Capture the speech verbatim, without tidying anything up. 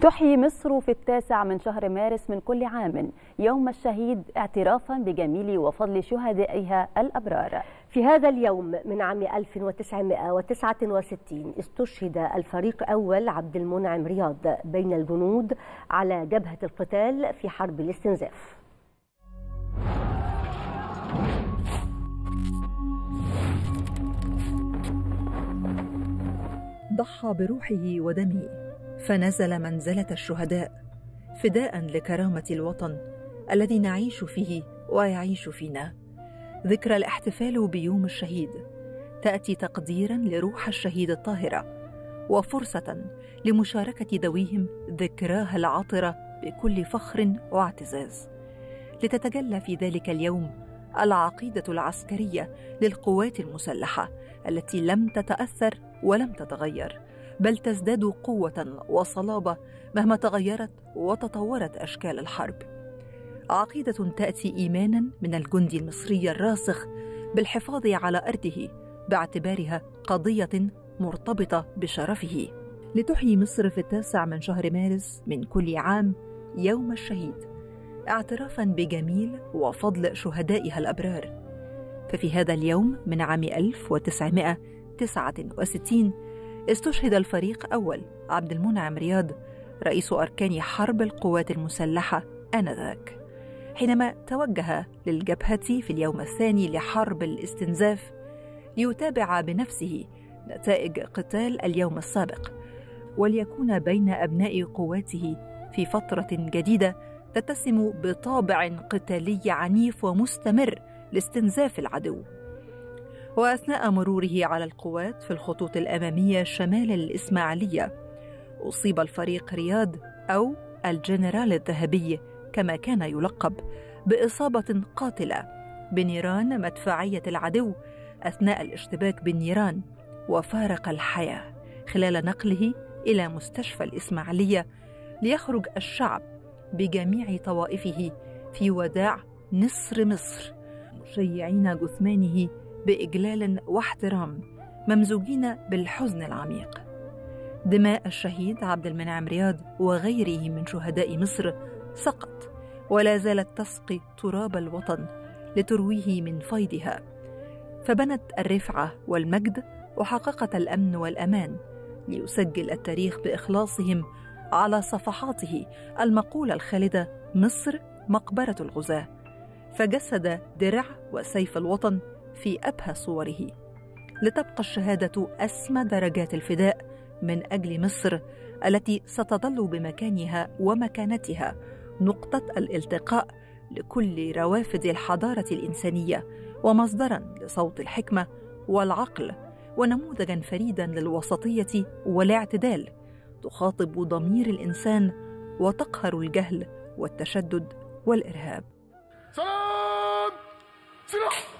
تحيي مصر في التاسع من شهر مارس من كل عام يوم الشهيد اعترافا بجميل وفضل شهدائها الأبرار. في هذا اليوم من عام ألف وتسعمائة وتسعة وستين استشهد الفريق أول عبد المنعم رياض بين الجنود على جبهة القتال في حرب الاستنزاف. ضحى بروحه ودمه فنزل منزلة الشهداء فداء لكرامة الوطن الذي نعيش فيه ويعيش فينا. ذكرى الاحتفال بيوم الشهيد تأتي تقديراً لروح الشهيد الطاهرة وفرصة لمشاركة ذويهم ذكراها العطرة بكل فخر واعتزاز. لتتجلى في ذلك اليوم العقيدة العسكرية للقوات المسلحة التي لم تتأثر ولم تتغير، بل تزداد قوة وصلابة مهما تغيرت وتطورت أشكال الحرب. عقيدة تأتي إيماناً من الجندي المصري الراسخ بالحفاظ على أرضه باعتبارها قضية مرتبطة بشرفه. لتحيي مصر في التاسع من شهر مارس من كل عام يوم الشهيد اعترافاً بجميل وفضل شهدائها الأبرار. ففي هذا اليوم من عام ألف وتسعمائة وتسعة وستين استشهد الفريق أول عبد المنعم رياض رئيس أركان حرب القوات المسلحة آنذاك، حينما توجه للجبهة في اليوم الثاني لحرب الاستنزاف ليتابع بنفسه نتائج قتال اليوم السابق وليكون بين أبناء قواته في فترة جديدة تتسم بطابع قتالي عنيف ومستمر لاستنزاف العدو. وأثناء مروره على القوات في الخطوط الأمامية شمال الإسماعيلية أصيب الفريق رياض أو الجنرال الذهبي كما كان يلقب بإصابة قاتلة بنيران مدفعية العدو أثناء الاشتباك بالنيران، وفارق الحياة خلال نقله إلى مستشفى الإسماعيلية ليخرج الشعب بجميع طوائفه في وداع نصر مصر مشيعين جثمانه بإجلال واحترام ممزوجين بالحزن العميق. دماء الشهيد عبد المنعم رياض وغيره من شهداء مصر سقط ولا زالت تسقي تراب الوطن لترويه من فيضها، فبنت الرفعة والمجد وحققت الأمن والأمان ليسجل التاريخ بإخلاصهم على صفحاته المقولة الخالدة مصر مقبرة الغزاة، فجسد درع وسيف الوطن في أبهى صوره لتبقى الشهادة أسمى درجات الفداء من أجل مصر التي ستظل بمكانها ومكانتها نقطة الالتقاء لكل روافد الحضارة الإنسانية ومصدراً لصوت الحكمة والعقل ونموذجاً فريداً للوسطية والاعتدال تخاطب ضمير الإنسان وتقهر الجهل والتشدد والإرهاب. سلام سلام